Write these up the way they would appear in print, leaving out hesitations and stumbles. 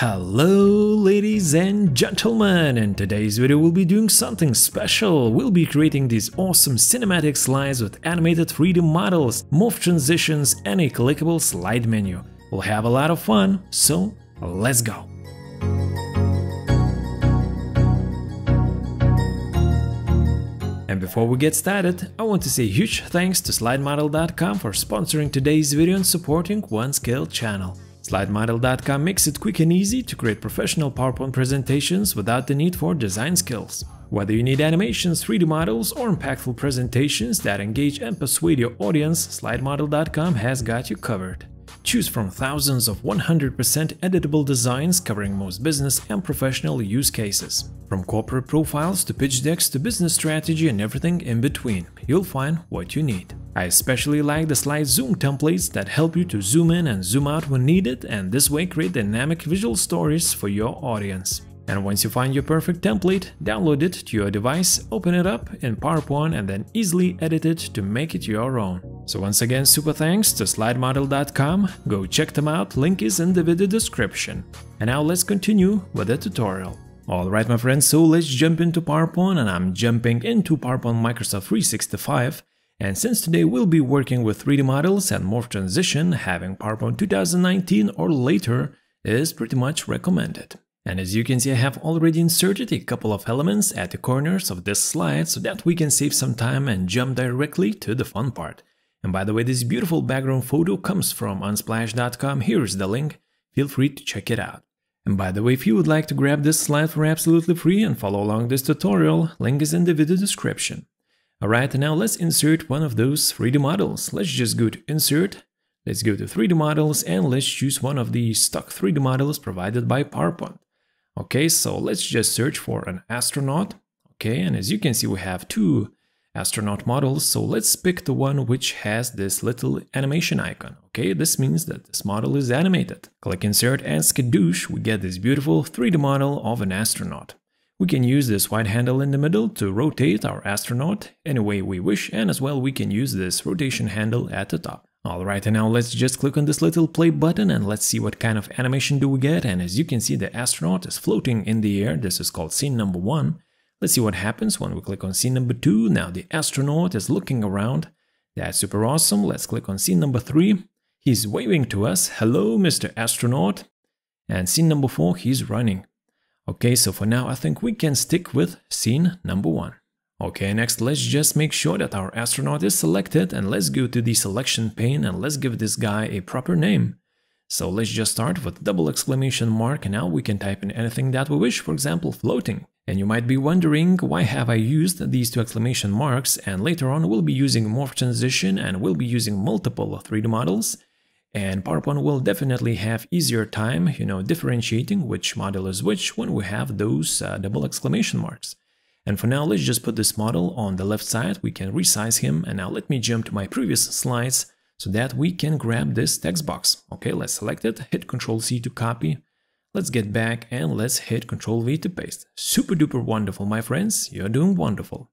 Hello ladies and gentlemen, in today's video we'll be doing something special. We'll be creating these awesome cinematic slides with animated 3D models, morph transitions and a clickable slide menu. We'll have a lot of fun, so let's go! And before we get started, I want to say huge thanks to SlideModel.com for sponsoring today's video and supporting One Skill channel. SlideModel.com makes it quick and easy to create professional PowerPoint presentations without the need for design skills. Whether you need animations, 3D models, or impactful presentations that engage and persuade your audience, SlideModel.com has got you covered. Choose from thousands of 100% editable designs covering most business and professional use cases. From corporate profiles to pitch decks to business strategy and everything in between, you'll find what you need. I especially like the slide zoom templates that help you to zoom in and zoom out when needed, and this way create dynamic visual stories for your audience. And once you find your perfect template, download it to your device, open it up in PowerPoint and then easily edit it to make it your own. So once again, super thanks to SlideModel.com, go check them out, link is in the video description. And now let's continue with the tutorial. Alright my friends, so let's jump into PowerPoint, and I'm jumping into PowerPoint Microsoft 365. And since today we'll be working with 3D models and morph transition, having PowerPoint 2019 or later is pretty much recommended. And as you can see, I have already inserted a couple of elements at the corners of this slide so that we can save some time and jump directly to the fun part. And by the way, this beautiful background photo comes from unsplash.com, here's the link, feel free to check it out. And by the way, if you would like to grab this slide for absolutely free and follow along this tutorial, link is in the video description. Alright, now let's insert one of those 3D models. Let's just go to Insert, let's go to 3D Models, and let's choose one of the stock 3D models provided by PowerPoint. Okay, so let's just search for an astronaut. Okay, and as you can see, we have two astronaut models, so let's pick the one which has this little animation icon. Okay, this means that this model is animated. Click Insert and skadoosh, we get this beautiful 3D model of an astronaut. We can use this white handle in the middle to rotate our astronaut any way we wish, and as well we can use this rotation handle at the top. Alright, and now let's just click on this little play button and let's see what kind of animation do we get. And as you can see, the astronaut is floating in the air. This is called scene number 1. Let's see what happens when we click on scene number 2. Now the astronaut is looking around. That's super awesome. Let's click on scene number 3. He's waving to us. Hello, Mr. Astronaut. And scene number 4, he's running. Okay, so for now I think we can stick with scene number 1. Okay, next let's just make sure that our astronaut is selected, and let's go to the selection pane and let's give this guy a proper name. So let's just start with double exclamation mark, and now we can type in anything that we wish, for example floating. And you might be wondering why have I used these two exclamation marks, and later on we'll be using morph transition and we'll be using multiple 3D models. And PowerPoint will definitely have easier time, you know, differentiating which model is which when we have those double exclamation marks. And for now, let's just put this model on the left side, we can resize him. And now let me jump to my previous slides so that we can grab this text box. Okay, let's select it, hit Ctrl+C to copy. Let's get back and let's hit Ctrl+V to paste. Super duper wonderful, my friends, you're doing wonderful.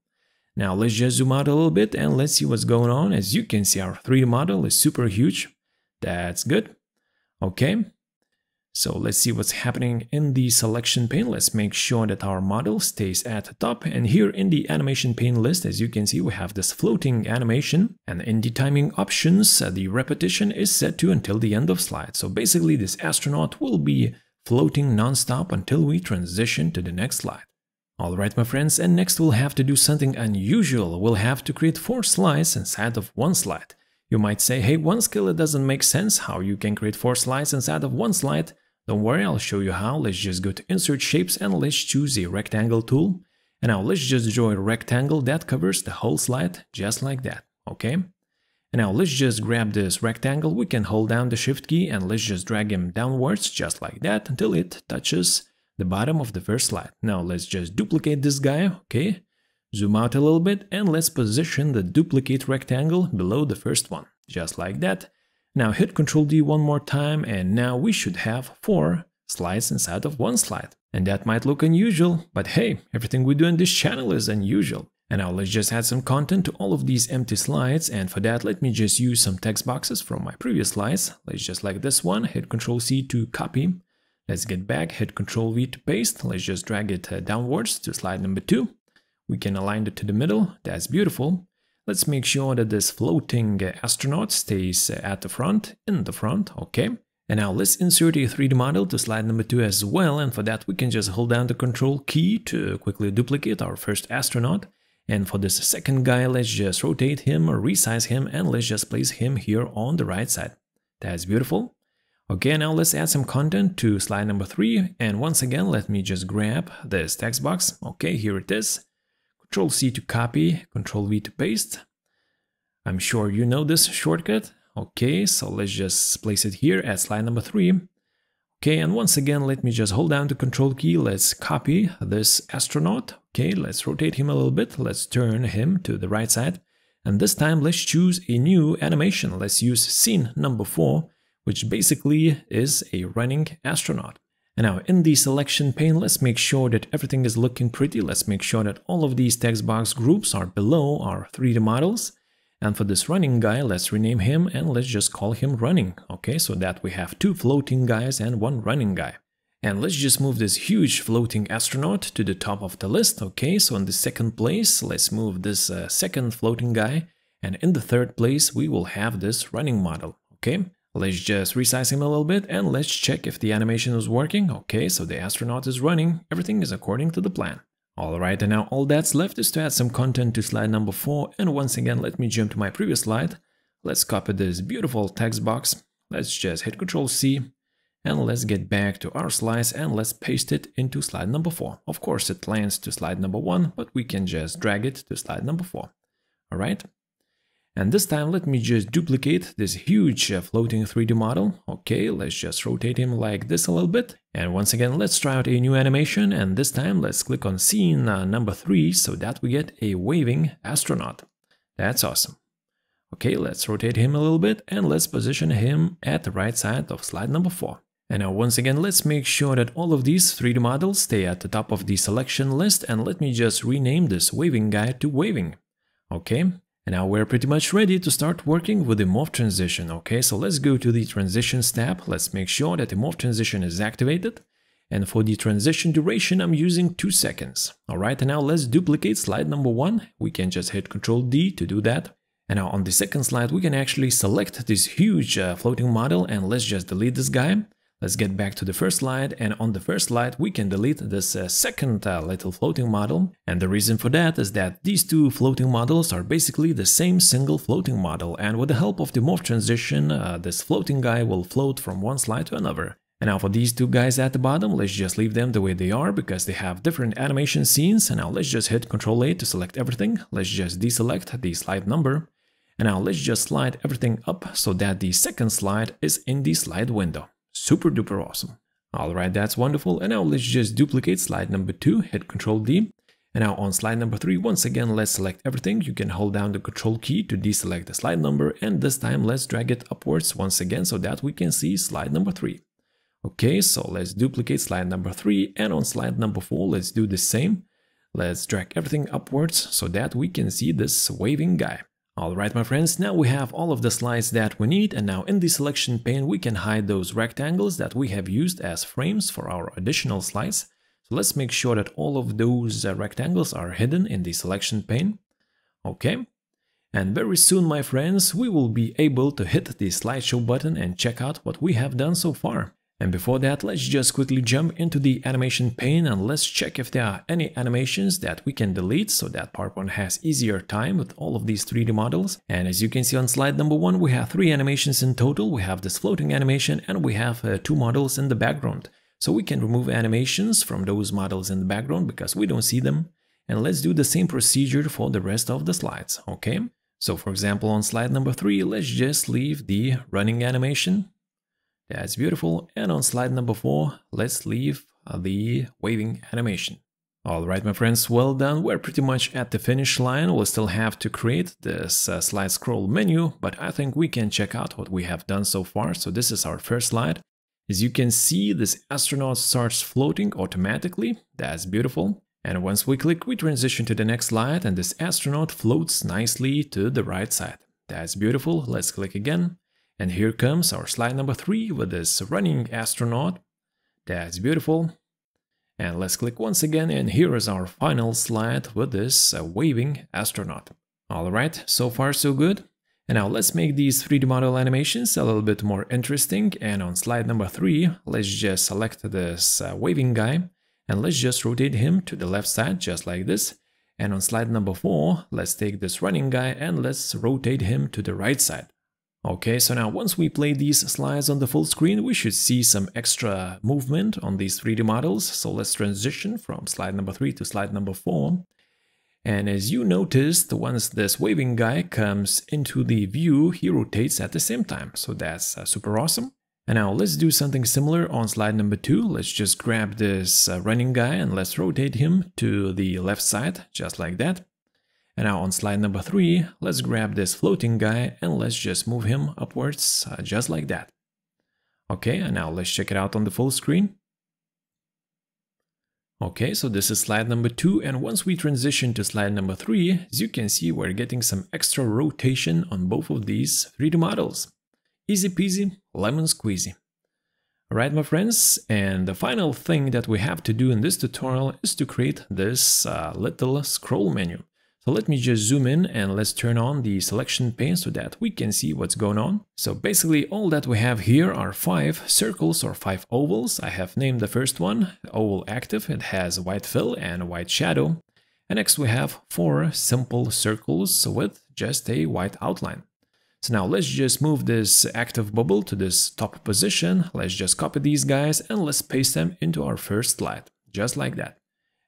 Now let's just zoom out a little bit and let's see what's going on. As you can see, our 3D model is super huge. That's good. Okay, so let's see what's happening in the selection pane. Let's make sure that our model stays at the top, and here in the animation pane list, as you can see, we have this floating animation, and in the timing options the repetition is set to until the end of slide. So basically this astronaut will be floating non-stop until we transition to the next slide. Alright my friends, and next we'll have to do something unusual. We'll have to create 4 slides inside of one slide. You might say, hey, One Skill, it doesn't make sense how you can create 4 slides inside of one slide. Don't worry, I'll show you how. Let's just go to Insert Shapes and let's choose a rectangle tool. And now let's just draw a rectangle that covers the whole slide, just like that, okay? And now let's just grab this rectangle, we can hold down the Shift key and let's just drag him downwards, just like that, until it touches the bottom of the first slide. Now let's just duplicate this guy, okay? Zoom out a little bit and let's position the duplicate rectangle below the first one, just like that. Now hit Ctrl+D one more time, and now we should have 4 slides inside of one slide. And that might look unusual, but hey, everything we do on this channel is unusual. And now let's just add some content to all of these empty slides, and for that let me just use some text boxes from my previous slides. Let's just like this one, hit Ctrl+C to copy. Let's get back, hit Ctrl+V to paste. Let's just drag it downwards to slide number 2. We can align it to the middle. That's beautiful. Let's make sure that this floating astronaut stays at the front, in the front, okay. And now let's insert a 3D model to slide number 2 as well, and for that we can just hold down the Control key to quickly duplicate our first astronaut. And for this second guy, let's just rotate him, resize him, and let's just place him here on the right side. That's beautiful. Okay, now let's add some content to slide number 3, and once again let me just grab this text box. Okay, here it is. Control C to copy, Control V to paste. I'm sure you know this shortcut. Okay, so let's just place it here at slide number 3. Okay, and once again let me just hold down the Control key, let's copy this astronaut. Okay, let's rotate him a little bit, let's turn him to the right side. And this time let's choose a new animation, let's use scene number 4. Which basically is a running astronaut. And now in the selection pane, let's make sure that everything is looking pretty. Let's make sure that all of these text box groups are below our 3D models. And for this running guy, let's rename him and let's just call him running. Okay, so that we have 2 floating guys and 1 running guy. And let's just move this huge floating astronaut to the top of the list. Okay, so in the second place, let's move this second floating guy. And in the third place, we will have this running model. Okay. Let's just resize him a little bit and let's check if the animation is working. Okay, so the astronaut is running. Everything is according to the plan. Alright, and now all that's left is to add some content to slide number 4. And once again, let me jump to my previous slide. Let's copy this beautiful text box. Let's just hit Ctrl C. And let's get back to our slides and let's paste it into slide number 4. Of course, it lands to slide number 1, but we can just drag it to slide number 4. Alright. And this time let me just duplicate this huge floating 3D model. Okay, let's just rotate him like this a little bit. And once again, let's try out a new animation, and this time let's click on scene number 3 so that we get a waving astronaut. That's awesome. Okay, let's rotate him a little bit and let's position him at the right side of slide number 4. And now once again, let's make sure that all of these 3D models stay at the top of the selection list, and let me just rename this waving guy to waving. Okay. And now we're pretty much ready to start working with the morph transition. Okay, so let's go to the transitions tab. Let's make sure that the morph transition is activated. And for the transition duration, I'm using 2 seconds. Alright, and now let's duplicate slide number 1. We can just hit Ctrl D to do that. And now on the second slide, we can actually select this huge floating model and let's just delete this guy. Let's get back to the first slide, and on the first slide we can delete this second little floating model. And the reason for that is that these 2 floating models are basically the same single floating model, and with the help of the morph transition this floating guy will float from one slide to another. And now for these 2 guys at the bottom, let's just leave them the way they are because they have different animation scenes. And now let's just hit Ctrl A to select everything. Let's just deselect the slide number. And now let's just slide everything up so that the second slide is in the slide window. Super duper awesome. Alright, that's wonderful. And now let's just duplicate slide number 2, hit Ctrl D. And now on slide number 3, once again, let's select everything. You can hold down the Control key to deselect the slide number, and this time let's drag it upwards once again so that we can see slide number 3. Okay, so let's duplicate slide number 3, and on slide number 4, let's do the same. Let's drag everything upwards so that we can see this waving guy. Alright my friends, now we have all of the slides that we need, and now in the selection pane we can hide those rectangles that we have used as frames for our additional slides. So let's make sure that all of those rectangles are hidden in the selection pane. Okay. And very soon my friends, we will be able to hit the slideshow button and check out what we have done so far. And before that, let's just quickly jump into the animation pane and let's check if there are any animations that we can delete so that PowerPoint has easier time with all of these 3D models. And as you can see on slide number 1, we have 3 animations in total. We have this floating animation and we have 2 models in the background. So we can remove animations from those models in the background because we don't see them. And let's do the same procedure for the rest of the slides, okay? So for example, on slide number 3, let's just leave the running animation. That's beautiful. And on slide number 4, let's leave the waving animation. Alright my friends, well done. We're pretty much at the finish line. We'll still have to create this slide scroll menu, but I think we can check out what we have done so far. So this is our first slide. As you can see, this astronaut starts floating automatically. That's beautiful. And once we click, we transition to the next slide and this astronaut floats nicely to the right side. That's beautiful. Let's click again. And here comes our slide number 3 with this running astronaut. That's beautiful. And let's click once again, and here is our final slide with this waving astronaut. Alright, so far so good. And now let's make these 3D model animations a little bit more interesting, and on slide number 3, let's just select this waving guy, and let's just rotate him to the left side, just like this. And on slide number 4, let's take this running guy and let's rotate him to the right side. Okay, so now once we play these slides on the full screen, we should see some extra movement on these 3D models. So let's transition from slide number 3 to slide number 4. And as you noticed, once this waving guy comes into the view, he rotates at the same time. So that's super awesome. And now let's do something similar on slide number 2. Let's just grab this running guy and let's rotate him to the left side, just like that. And now on slide number 3, let's grab this floating guy and let's just move him upwards, just like that. Okay, and now let's check it out on the full screen. Okay, so this is slide number 2, and once we transition to slide number 3, as you can see, we're getting some extra rotation on both of these 3D models. Easy peasy, lemon squeezy. Alright, my friends, and the final thing that we have to do in this tutorial is to create this little scroll menu. So let me just zoom in and let's turn on the selection pane so that we can see what's going on. So basically all that we have here are 5 circles or 5 ovals. I have named the first one Oval Active. It has white fill and white shadow. And next we have 4 simple circles with just a white outline. So now let's just move this active bubble to this top position. Let's just copy these guys and let's paste them into our first slide, just like that.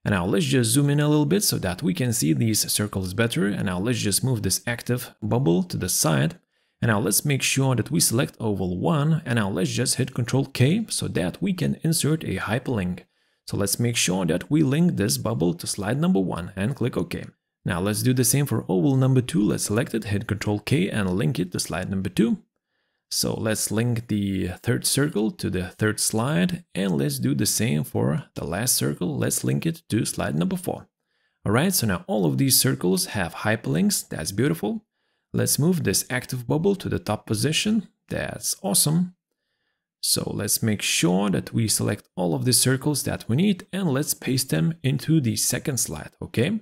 And now let's just zoom in a little bit so that we can see these circles better. And now let's just move this active bubble to the side. And now let's make sure that we select oval 1. And now let's just hit Ctrl+K so that we can insert a hyperlink. So let's make sure that we link this bubble to slide number 1 and click OK. Now let's do the same for oval number 2. Let's select it, hit Ctrl+K and link it to slide number 2. So let's link the 3rd circle to the 3rd slide, and let's do the same for the last circle. Let's link it to slide number 4. Alright, so now all of these circles have hyperlinks. That's beautiful. Let's move this active bubble to the top position. That's awesome. So let's make sure that we select all of the circles that we need and let's paste them into the 2nd slide, okay?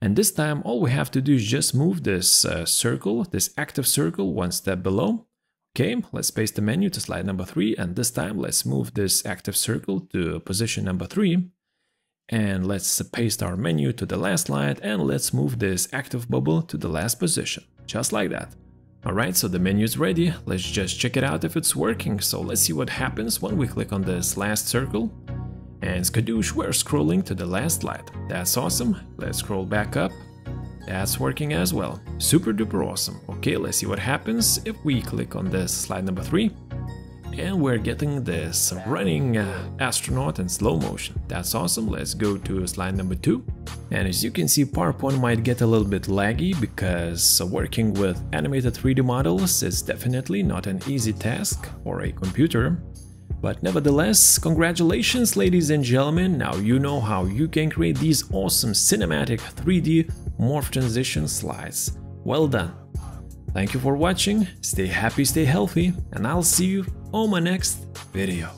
And this time all we have to do is just move this circle, this active circle, one step below. Okay, let's paste the menu to slide number 3, and this time let's move this active circle to position number 3. And let's paste our menu to the last slide, and let's move this active bubble to the last position, just like that. Alright, so the menu is ready. Let's just check it out if it's working. So let's see what happens when we click on this last circle. And skadoosh, we're scrolling to the last slide. That's awesome. Let's scroll back up. That's working as well. Super duper awesome. Okay, let's see what happens if we click on this slide number 3. And we're getting this running astronaut in slow motion. That's awesome. Let's go to slide number 2. And as you can see, PowerPoint might get a little bit laggy because working with animated 3D models is definitely not an easy task for a computer. But nevertheless, congratulations, ladies and gentlemen. Now you know how you can create these awesome cinematic 3D morph transition slides. Well done. Thank you for watching. Stay happy, stay healthy, and I'll see you on my next video.